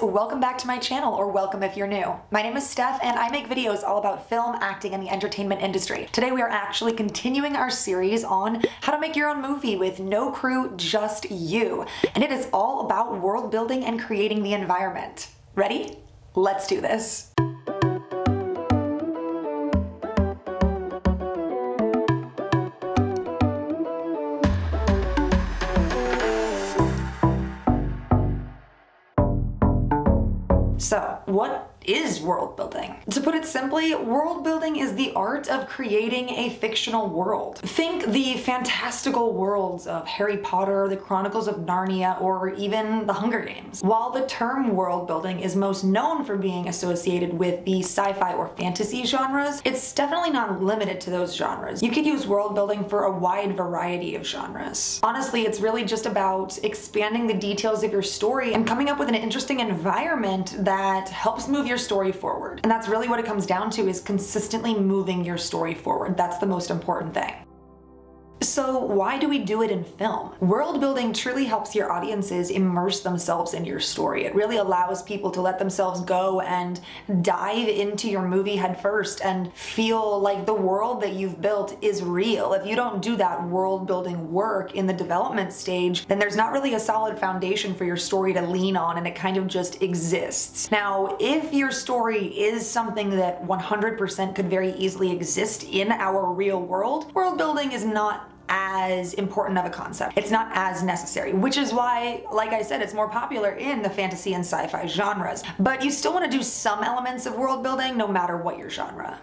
guys, welcome back to my channel, or welcome if you're new. My name is Steph and I make videos all about film, acting, and the entertainment industry. Today we are actually continuing our series on how to make your own movie with no crew, just you. And it is all about world building and creating the environment. Ready? Let's do this. So, what is world building? To put it simply, world building is the art of creating a fictional world. Think the fantastical worlds of Harry Potter, the Chronicles of Narnia, or even the Hunger Games. While the term world building is most known for being associated with the sci-fi or fantasy genres, it's definitely not limited to those genres. You could use world building for a wide variety of genres. Honestly, it's really just about expanding the details of your story and coming up with an interesting environment that helps move your story forward. And that's really what it comes down to, is consistently moving your story forward. That's the most important thing. So why do we do it in film? World building truly helps your audiences immerse themselves in your story. It really allows people to let themselves go and dive into your movie headfirst and feel like the world that you've built is real. If you don't do that world building work in the development stage, then there's not really a solid foundation for your story to lean on, and it kind of just exists. Now, if your story is something that 100% could very easily exist in our real world, world building is not as important of a concept. It's not as necessary, which is why, like I said, it's more popular in the fantasy and sci-fi genres. But you still want to do some elements of world building no matter what your genre.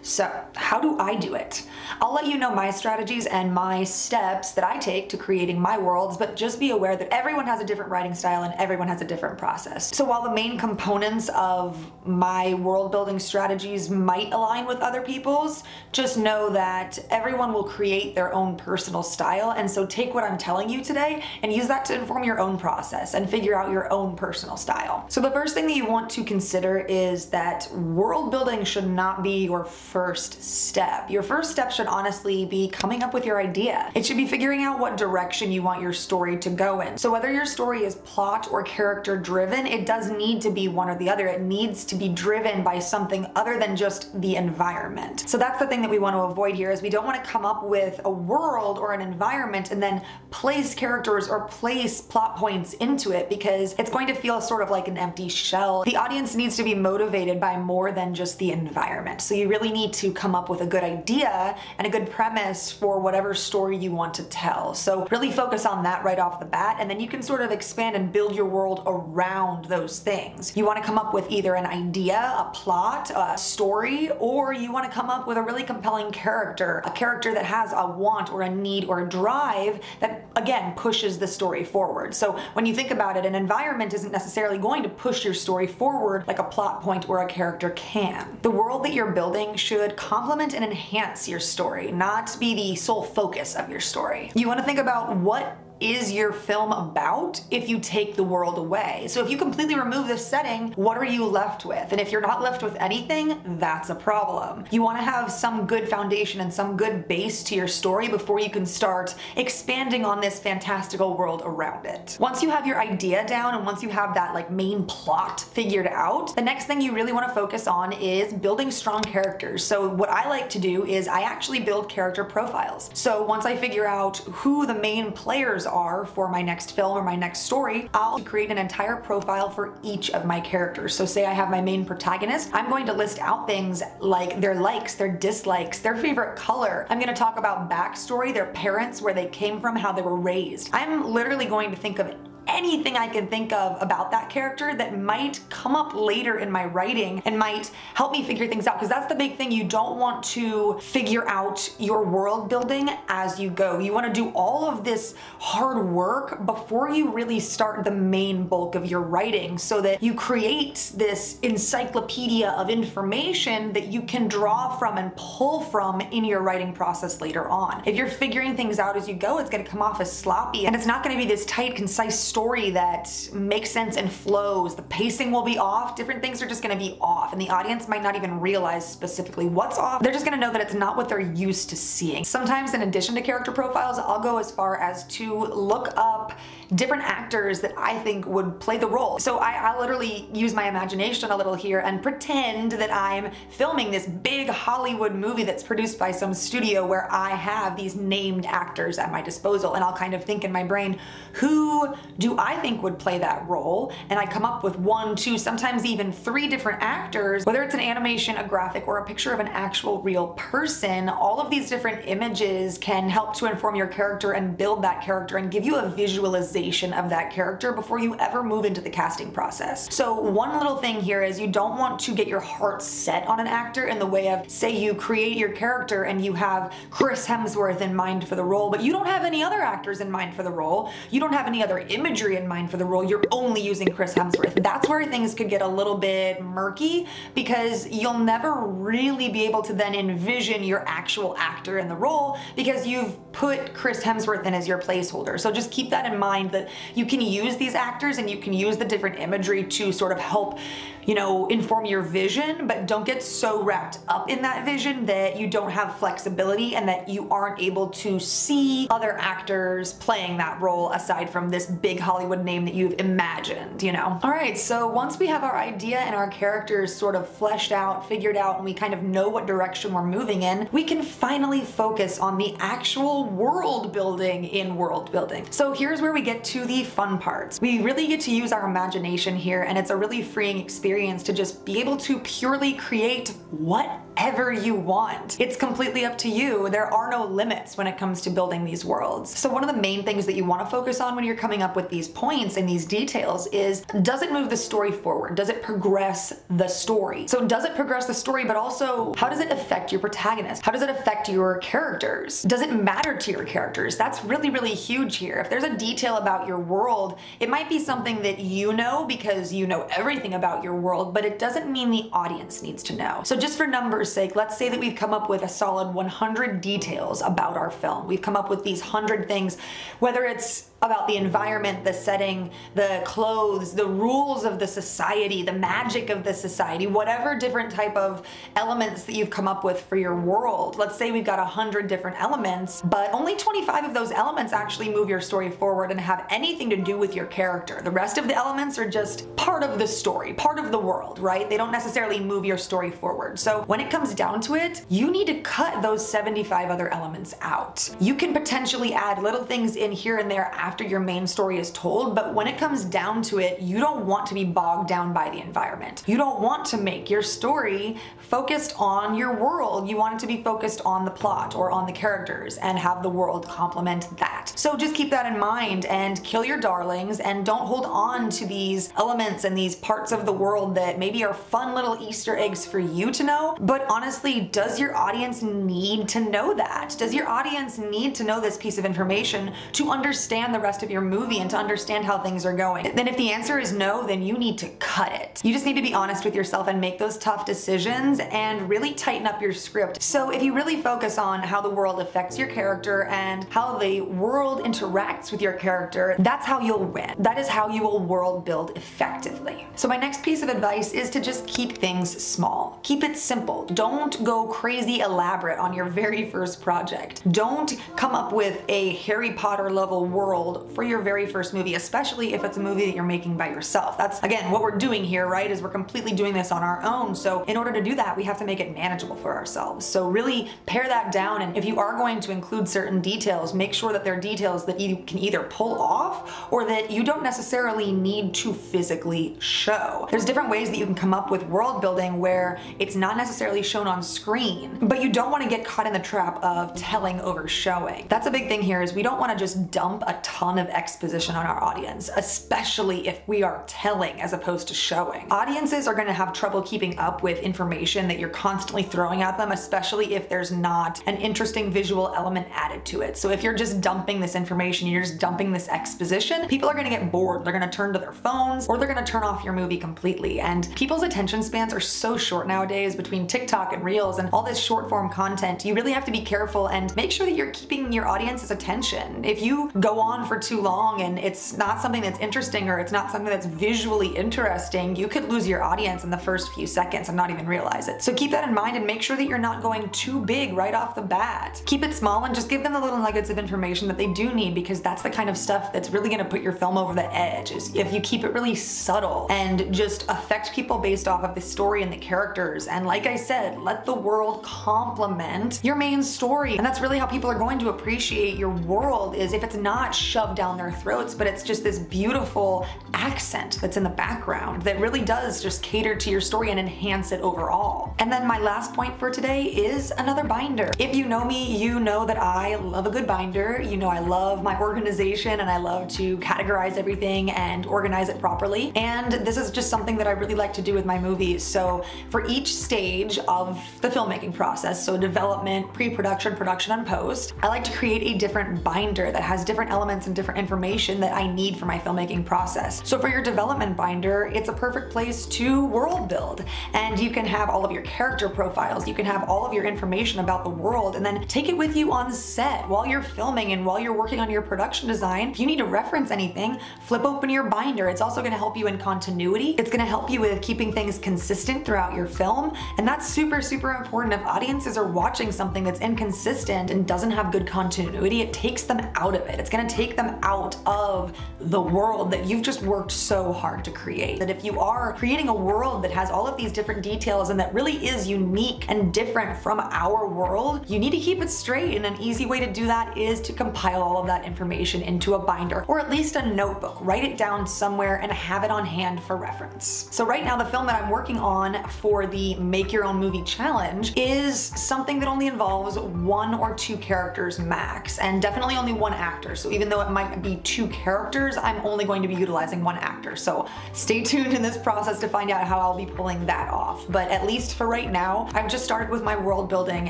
So, how do I do it? I'll let you know my strategies and my steps that I take to creating my worlds, but just be aware that everyone has a different writing style and everyone has a different process. So while the main components of my world building strategies might align with other people's, just know that everyone will create their own personal style, and so take what I'm telling you today and use that to inform your own process and figure out your own personal style. So the first thing that you want to consider is that world building should not be your first step. Your first step should honestly be coming up with your idea. It should be figuring out what direction you want your story to go in. So whether your story is plot or character driven, it does need to be one or the other. It needs to be driven by something other than just the environment. So that's the thing that we want to avoid here, is we don't want to come up with a world or an environment and then place characters or place plot points into it, because it's going to feel sort of like an empty shell. The audience needs to be motivated by more than just the environment. So you really need to come up with a good idea and a good premise for whatever story you want to tell. So really focus on that right off the bat, and then you can sort of expand and build your world around those things. You want to come up with either an idea, a plot, a story, or you want to come up with a really compelling character, a character that has a want or a need or a drive that, again, pushes the story forward. So when you think about it, an environment isn't necessarily going to push your story forward like a plot point or a character can. The world that you're building should complement and enhance your story, not be the sole focus of your story. You want to think about what is your film about if you take the world away. So if you completely remove this setting, what are you left with? And if you're not left with anything, that's a problem. You want to have some good foundation and some good base to your story before you can start expanding on this fantastical world around it. Once you have your idea down and once you have that like main plot figured out, the next thing you really want to focus on is building strong characters. So what I like to do is I actually build character profiles. So once I figure out who the main players are for my next film or my next story, I'll create an entire profile for each of my characters. So say I have my main protagonist, I'm going to list out things like their likes, their dislikes, their favorite color. I'm going to talk about backstory, their parents, where they came from, how they were raised. I'm literally going to think of anything I can think of about that character that might come up later in my writing and might help me figure things out, because that's the big thing. You don't want to figure out your world building as you go. You want to do all of this hard work before you really start the main bulk of your writing, so that you create this encyclopedia of information that you can draw from and pull from in your writing process later on. If you're figuring things out as you go, it's going to come off as sloppy, and it's not going to be this tight, concise story that makes sense and flows. The pacing will be off, different things are just going to be off, and the audience might not even realize specifically what's off. They're just going to know that it's not what they're used to seeing. Sometimes in addition to character profiles, I'll go as far as to look up different actors that I think would play the role. So I literally use my imagination a little here and pretend that I'm filming this big Hollywood movie that's produced by some studio where I have these named actors at my disposal, and I'll kind of think in my brain, who do I think would play that role? And I come up with one, two, sometimes even three different actors, whether it's an animation, a graphic, or a picture of an actual real person. All of these different images can help to inform your character and build that character and give you a visualization of that character before you ever move into the casting process. So one little thing here is you don't want to get your heart set on an actor in the way of, say you create your character and you have Chris Hemsworth in mind for the role, but you don't have any other actors in mind for the role. You don't have any other imagery in mind for the role. You're only using Chris Hemsworth. That's where things could get a little bit murky, because you'll never really be able to then envision your actual actor in the role because you've put Chris Hemsworth in as your placeholder. So just keep that in mind, that you can use these actors and you can use the different imagery to sort of help, you know, inform your vision, but don't get so wrapped up in that vision that you don't have flexibility and that you aren't able to see other actors playing that role aside from this big Hollywood name that you've imagined, you know? All right, so once we have our idea and our characters sort of fleshed out, figured out, and we kind of know what direction we're moving in, we can finally focus on the actual world building in world building. So here's where we get to the fun parts. We really get to use our imagination here, and it's a really freeing experience to just be able to purely create whatever you want. It's completely up to you. There are no limits when it comes to building these worlds. So one of the main things that you want to focus on when you're coming up with these points and these details is, does it move the story forward? Does it progress the story? So does it progress the story, but also how does it affect your protagonist? How does it affect your characters? Does it matter to your characters? That's really, really huge here. If there's a detail about your world, it might be something that you know because you know everything about your world, but it doesn't mean the audience needs to know. So just for numbers' sake, let's say that we've come up with a solid 100 details about our film. We've come up with these 100 things, whether it's about the environment, the setting, the clothes, the rules of the society, the magic of the society, whatever different type of elements that you've come up with for your world. Let's say we've got 100 different elements, but only 25 of those elements actually move your story forward and have anything to do with your character. The rest of the elements are just part of the story, part of the world, right? They don't necessarily move your story forward. So when it comes down to it, you need to cut those 75 other elements out. You can potentially add little things in here and there after your main story is told, but when it comes down to it, you don't want to be bogged down by the environment. You don't want to make your story focused on your world. You want it to be focused on the plot or on the characters and have the world complement that. So just keep that in mind and kill your darlings, and don't hold on to these elements and these parts of the world that maybe are fun little Easter eggs for you to know. But honestly, does your audience need to know that? Does your audience need to know this piece of information to understand the rest of your movie and to understand how things are going? Then if the answer is no, then you need to cut it. You just need to be honest with yourself and make those tough decisions and really tighten up your script. So if you really focus on how the world affects your character and how the world interacts with your character, that's how you'll win. That is how you will world build effectively. So my next piece of advice is to just keep things small. Keep it simple. Don't go crazy elaborate on your very first project. Don't come up with a Harry Potter level world for your very first movie, especially if it's a movie that you're making by yourself. That's, again, what we're doing here, right, is we're completely doing this on our own. So in order to do that, we have to make it manageable for ourselves. So really pare that down, and if you are going to include certain details, make sure that they're details that you can either pull off or that you don't necessarily need to physically show. There's different ways that you can come up with world building where it's not necessarily shown on screen, but you don't want to get caught in the trap of telling over showing. That's a big thing here, is we don't want to just dump a ton of exposition on our audience, especially if we are telling as opposed to showing. Audiences are going to have trouble keeping up with information that you're constantly throwing at them, especially if there's not an interesting visual element added to it. So if you're just dumping this information, you're just dumping this exposition, people are going to get bored. They're going to turn to their phones, or they're going to turn off your movie completely. And people's attention spans are so short nowadays, between TikTok and Reels and all this short form content. You really have to be careful and make sure that you're keeping your audience's attention. If you go on for too long and it's not something that's interesting or it's not something that's visually interesting, you could lose your audience in the first few seconds and not even realize it. So keep that in mind and make sure that you're not going too big right off the bat. Keep it small and just give them the little nuggets of information that they do need, because that's the kind of stuff that's really gonna put your film over the edge, is if you keep it really subtle and just affect people based off of the story and the characters. And like I said, let the world complement your main story. And that's really how people are going to appreciate your world, is if it's not shoved down their throats, but it's just this beautiful accent that's in the background that really does just cater to your story and enhance it overall. And then my last point for today is another binder. If you know me, you know that I love a good binder. You know I love my organization and I love to categorize everything and organize it properly. And this is just something that I really like to do with my movies. So for each stage of the filmmaking process, so development, pre-production, production, and post, I like to create a different binder that has different elements and different information that I need for my filmmaking process. So for your development binder, it's a perfect place to world build. And you can have all of your character profiles, you can have all of your information about the world, and then take it with you on set while you're filming and while you're working on your production design. If you need to reference anything, flip open your binder. It's also gonna help you in continuity. It's gonna help you with keeping things consistent throughout your film. And that's super, super important. If audiences are watching something that's inconsistent and doesn't have good continuity, it takes them out of it. It's gonna take them out of the world that you've just worked so hard to create. That if you are creating a world that has all of these different details and that really is unique and different from our world, you need to keep it straight. And an easy way to do that is to compile all of that information into a binder, or at least a notebook. Write it down somewhere and have it on hand for reference. So right now, the film that I'm working on for the Make Your Own Movie Challenge is something that only involves one or two characters max, and definitely only one actor. So even though it might be two characters, I'm only going to be utilizing one actor. So stay tuned in this process to find out how I'll be pulling that off. But at least for right now, I've just started with my world building,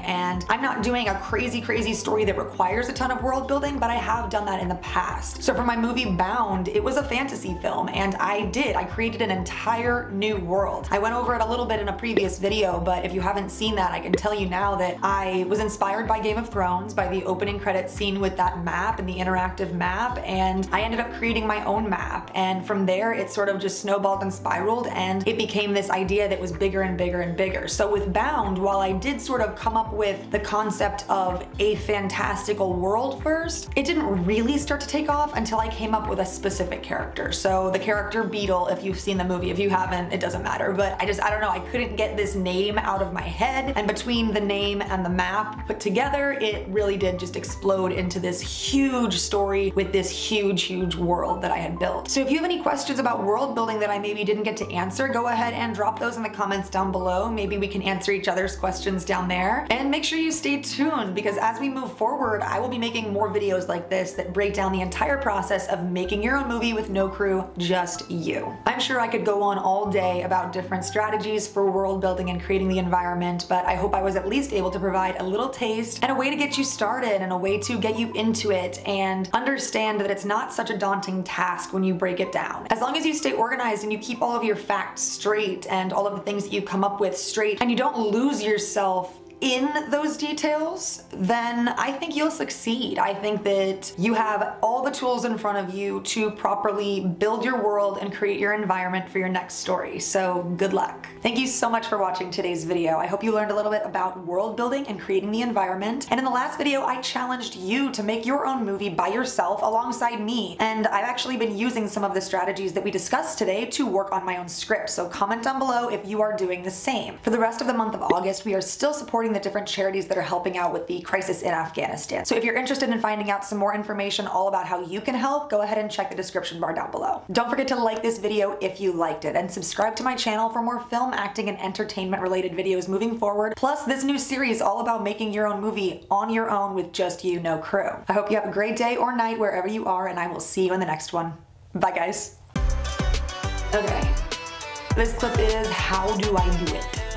and I'm not doing a crazy, crazy story that requires a ton of world building, but I have done that in the past. So for my movie Bound, it was a fantasy film, and I created an entire new world. I went over it a little bit in a previous video, but if you haven't seen that, I can tell you now that I was inspired by Game of Thrones, by the opening credit scene with that map and the interactive map, and I ended up creating my own map. And from there, it sort of just snowballed and spiraled, and it became this idea that was bigger and bigger and bigger. So with Bound, while I did sort of come up with the concept of a fantastical world first, it didn't really start to take off until I came up with a specific character. So the character Beetle, if you've seen the movie, if you haven't, it doesn't matter, but I don't know, I couldn't get this name out of my head, and between the name and the map put together, it really did just explode into this huge story with this huge, huge world that I had built. So if you have any questions about world building that I maybe didn't get to answer, go ahead and drop those in the comments down below. Maybe we can answer each other's questions down there. And make sure you stay tuned, because as we move forward, I will be making more videos like this that break down the entire process of making your own movie with no crew, just you. I'm sure I could go on all day about different strategies for world building and creating the environment, but I hope I was at least able to provide a little taste and a way to get you started and a way to get you into it and understand that it's not such a daunting task when you break it down. As long as you stay organized and you keep all of your facts straight and all of the things that you come up with straight, and you don't lose yourself in those details, then I think you'll succeed. I think that you have all the tools in front of you to properly build your world and create your environment for your next story. So good luck. Thank you so much for watching today's video. I hope you learned a little bit about world building and creating the environment. And in the last video, I challenged you to make your own movie by yourself alongside me. And I've actually been using some of the strategies that we discussed today to work on my own script. So comment down below if you are doing the same. For the rest of the month of August, we are still supporting the different charities that are helping out with the crisis in Afghanistan. So if you're interested in finding out some more information all about how you can help, go ahead and check the description bar down below. Don't forget to like this video if you liked it, and subscribe to my channel for more film, acting, and entertainment related videos moving forward, plus this new series all about making your own movie on your own with just you, no crew. I hope you have a great day or night wherever you are, and I will see you in the next one. Bye, guys. Okay, this clip is how do I do it?